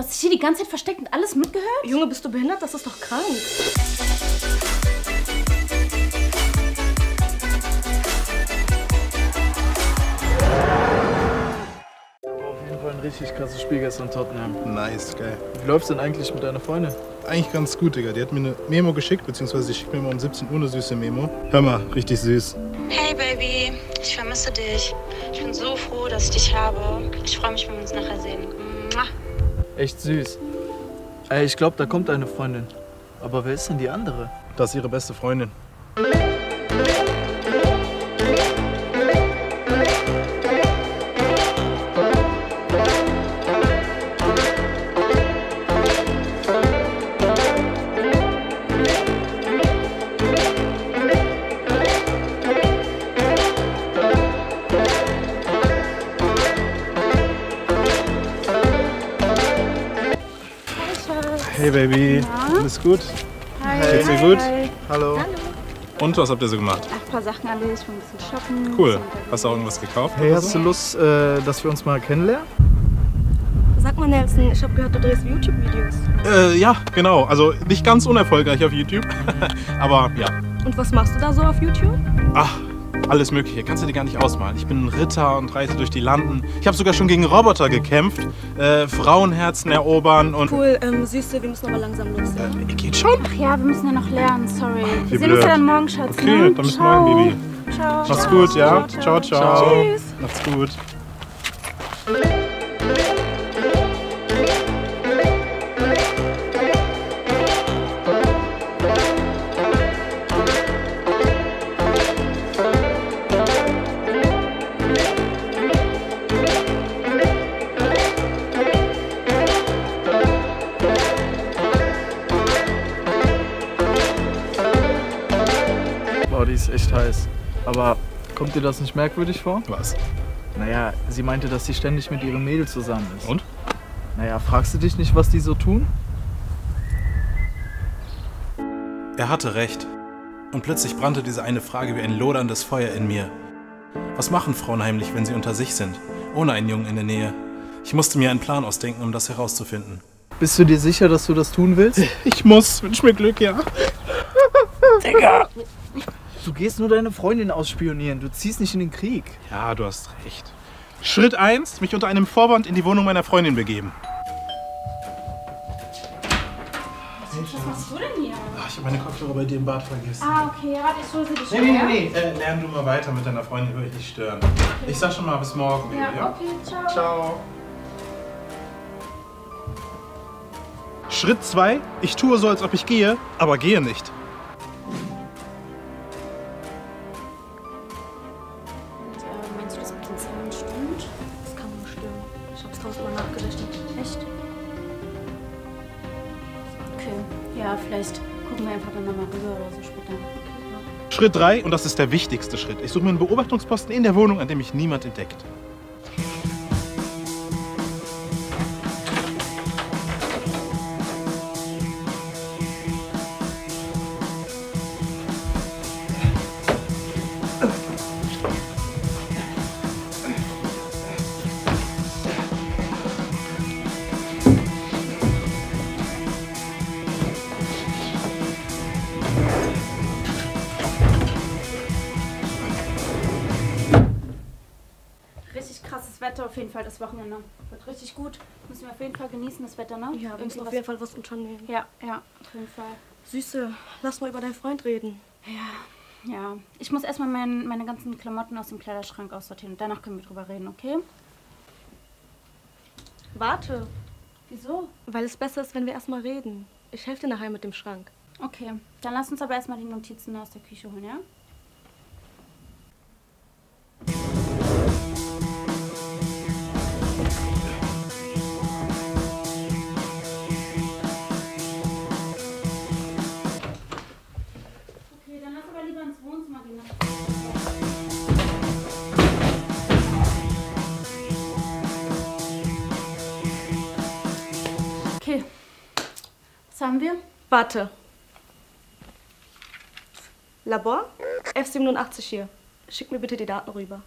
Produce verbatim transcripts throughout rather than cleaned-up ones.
Du hast dich hier die ganze Zeit versteckt und alles mitgehört? Junge, bist du behindert? Das ist doch krank. Richtig krasses Spiel gestern in Tottenham. Nice, geil. Wie läuft's denn eigentlich mit deiner Freundin? Eigentlich ganz gut, Digga. Die hat mir eine Memo geschickt, beziehungsweise ich schicke mir mal um siebzehn Uhr eine süße Memo. Hör mal, richtig süß. Hey, Baby. Ich vermisse dich. Ich bin so froh, dass ich dich habe. Ich freue mich, wenn wir uns nachher sehen. Mua. Echt süß. Ey, ich glaube, da kommt eine Freundin. Aber wer ist denn die andere? Das ist ihre beste Freundin. Hey Baby, ja. Alles gut? Hi. Geht's dir gut? Hi. Hallo. Hallo. Und was habt ihr so gemacht? Ach, ein paar Sachen erledigt, ich will ein bisschen shoppen. Cool. Hast du auch irgendwas gekauft? Hey, hast du Lust, äh, dass wir uns mal kennenlernen? Sag mal Nelson, ich habe gehört, du drehst YouTube-Videos. Äh, ja, genau. Also nicht ganz unerfolgreich auf YouTube, aber ja. Und was machst du da so auf YouTube? Ach, alles Mögliche. Kannst du dir gar nicht ausmalen. Ich bin ein Ritter und reise durch die Landen. Ich habe sogar schon gegen Roboter gekämpft. Äh, Frauenherzen erobern und... Cool, ähm, siehst du, wir müssen aber langsam los. Äh, geht schon? Ach ja, wir müssen ja noch lernen, sorry. Ach, wir sehen uns ja dann morgen, Schatz. Okay, ne? Dann bis ciao. Morgen, Baby. Ciao. Macht's ciao. Gut, ja? Ciao, ciao. Ciao. Ciao. Tschüss. Macht's gut. Die ist echt heiß. Aber kommt dir das nicht merkwürdig vor? Was? Naja, sie meinte, dass sie ständig mit ihrem Mädel zusammen ist. Und? Naja, fragst du dich nicht, was die so tun? Er hatte recht. Und plötzlich brannte diese eine Frage wie ein loderndes Feuer in mir. Was machen Frauen heimlich, wenn sie unter sich sind? Ohne einen Jungen in der Nähe. Ich musste mir einen Plan ausdenken, um das herauszufinden. Bist du dir sicher, dass du das tun willst? Ich muss. Wünsch mir Glück, ja. Digga! Du gehst nur deine Freundin ausspionieren, du ziehst nicht in den Krieg. Ja, du hast recht. Schritt eins, mich unter einem Vorwand in die Wohnung meiner Freundin begeben. Was machst du denn hier? Ach, ich habe meine Kopfhörer bei dir im Bad vergessen. Ah, okay, ja, ich hole sie dich schon. Nee, nee, nee, nee. Äh, lern du mal weiter mit deiner Freundin, würde ich nicht stören. Okay. Ich sag schon mal bis morgen. Ja, ja. Okay, ciao. Ciao. Schritt zwei, ich tue so, als ob ich gehe, aber gehe nicht. Ja, vielleicht gucken wir einfach dann mal rüber oder so später. Okay. Schritt drei, und das ist der wichtigste Schritt. Ich suche mir einen Beobachtungsposten in der Wohnung, an dem mich niemand entdeckt. Krasses Wetter auf jeden Fall, das Wochenende. Wird richtig gut. Müssen wir auf jeden Fall genießen, das Wetter, ne? Ja, wir müssen auf jeden Fall was unternehmen. Ja, ja, auf jeden Fall. Süße, lass mal über deinen Freund reden. Ja, ja. Ich muss erstmal mein, meine ganzen Klamotten aus dem Kleiderschrank aussortieren und danach können wir drüber reden, okay? Warte. Wieso? Weil es besser ist, wenn wir erstmal reden. Ich helfe dir nachher mit dem Schrank. Okay, dann lass uns aber erstmal die Notizen aus der Küche holen, ja? Okay, was haben wir? Warte. Labor? F siebenundachtzig hier. Schick mir bitte die Daten rüber.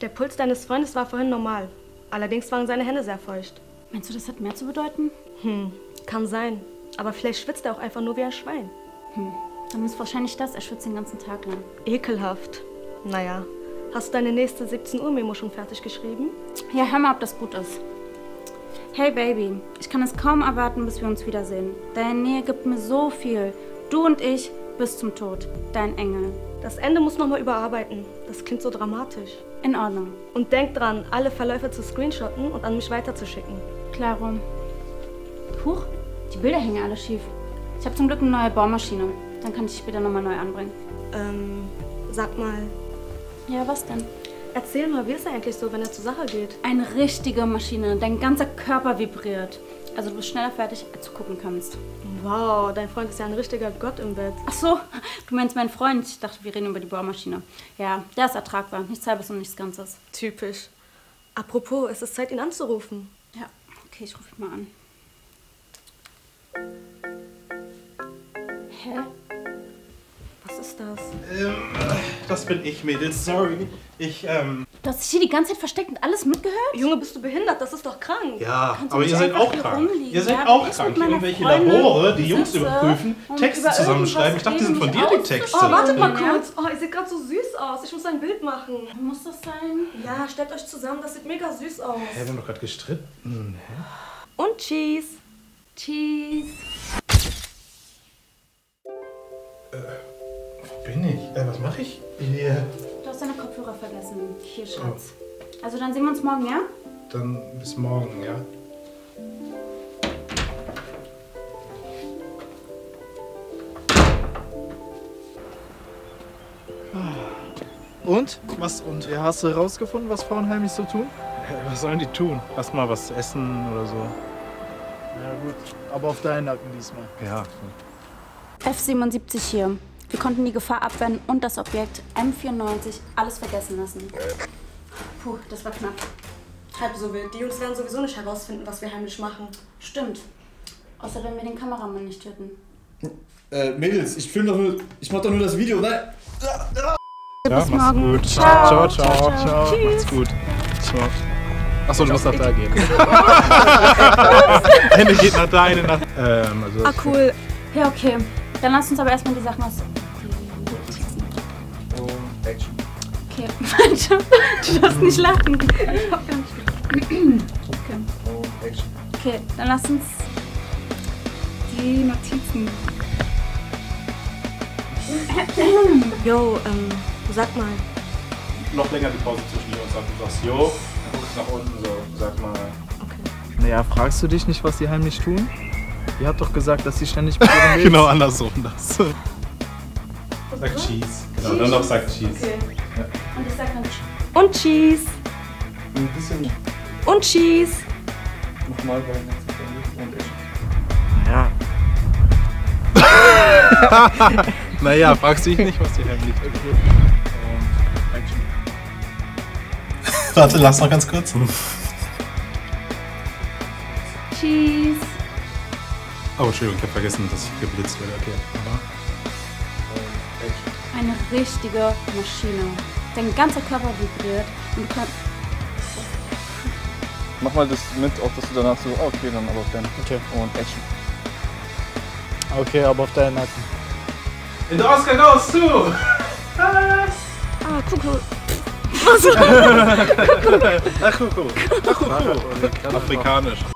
Der Puls deines Freundes war vorhin normal. Allerdings waren seine Hände sehr feucht. Meinst du, das hat mehr zu bedeuten? Hm, kann sein. Aber vielleicht schwitzt er auch einfach nur wie ein Schwein. Hm, dann ist wahrscheinlich das. Er schwitzt den ganzen Tag lang. Ekelhaft. Naja, hast du deine nächste siebzehn Uhr Memo schon fertig geschrieben? Ja, hör mal, ob das gut ist. Hey Baby, ich kann es kaum erwarten, bis wir uns wiedersehen. Deine Nähe gibt mir so viel. Du und ich bis zum Tod. Dein Engel. Das Ende muss nochmal überarbeiten. Das klingt so dramatisch. In Ordnung. Und denk dran, alle Verläufe zu screenshotten und an mich weiterzuschicken. Klaro. Huch, die Bilder hängen alle schief. Ich habe zum Glück eine neue Bohrmaschine. Dann kann ich dich später nochmal neu anbringen. Ähm, sag mal. Ja, was denn? Erzähl mal, wie ist er eigentlich so, wenn er zur Sache geht? Eine richtige Maschine. Dein ganzer Körper vibriert. Also du bist schneller fertig, als du gucken kannst. Wow, dein Freund ist ja ein richtiger Gott im Bett. Ach so, du meinst meinen Freund. Ich dachte, wir reden über die Bohrmaschine. Ja, der ist ertragbar. Nichts Halbes und nichts Ganzes. Typisch. Apropos, es ist Zeit, ihn anzurufen. Ja, okay, ich rufe ihn mal an. Hä? Was ist das? Ähm, das bin ich, Mädels. Sorry. Ich, ähm... Du hast dich hier die ganze Zeit versteckt und alles mitgehört? Junge, bist du behindert? Das ist doch krank. Ja, aber ihr seid auch krank. Ihr seid auch krank. Irgendwelche Labore, die Jungs überprüfen, Texte zusammenschreiben. Ich dachte, die sind von dir, die Texte. Oh, wartet mal kurz. Oh, ihr seht gerade so süß aus. Ich muss ein Bild machen. Muss das sein? Ja, stellt euch zusammen. Das sieht mega süß aus. Hä, wir haben doch gerade gestritten. Und Cheese. Cheese. Äh... Bin ich? Äh, was mache ich? Yeah. Du hast deine Kopfhörer vergessen. Hier, Schatz. Oh. Also dann sehen wir uns morgen, ja? Dann bis morgen, ja? Und? Was und? Ja, hast du rausgefunden, was Frauen heimlich so tun? Was sollen die tun? Erstmal was zu essen oder so. Ja gut, aber auf deinen Nacken diesmal. Ja. F siebenundsiebzig hier. Wir konnten die Gefahr abwehren und das Objekt M vierundneunzig alles vergessen lassen. Puh, das war knapp. Halb so wild. Die Jungs werden sowieso nicht herausfinden, was wir heimlich machen. Stimmt. Außer wenn wir den Kameramann nicht töten. Äh, Mädels, ich filme doch nur. Ich mach doch nur das Video, ne? Ja, bis mach's morgen. Gut. Ciao, ciao, ciao. ciao. ciao. Macht's gut. Ciao. Achso, du musst nach da gehen. Eine geht nach da, eine nach. Ähm, also. Ah, cool. Ja, okay. Dann lass uns aber erstmal die Sachen aus. Action. Okay, warte. Du darfst nicht lachen. Ich hab gar nicht gelacht. Okay. Okay, dann lass uns die Notizen. Jo, ähm, sag mal. Noch länger die Pause zwischen dir und sag, du sagst, jo, dann guckst du nach unten, so, sag mal. Okay. Naja, fragst du dich nicht, was die heimlich tun? Ihr habt doch gesagt, dass sie ständig mit ihren Mädels... Genau, andersrum das. Sag Cheese. Genau, dann noch sagt Cheese. Okay. Ja. Und ich sag dann Cheese. Und Cheese. Ein bisschen. Und Cheese. Nochmal bei den und ich. Naja. Naja, fragst du dich nicht, was dir heimlich tut. Und Action. Warte, lass noch ganz kurz. Cheese. Oh, Entschuldigung, ich habe vergessen, dass ich geblitzt werde. Okay. Aber eine richtige Maschine. Dein ganzer Körper vibriert und du kannst... Mach mal das mit, auch dass du danach so... Okay, dann aber auf deinen... Okay. Und Action. Okay, aber auf deinen Nacken. In der Oscar goes to! Ah, Kuckuck. Was? Kuckuck. Ach, Kuckuck. Ach, Kuckuck. Afrikanisch.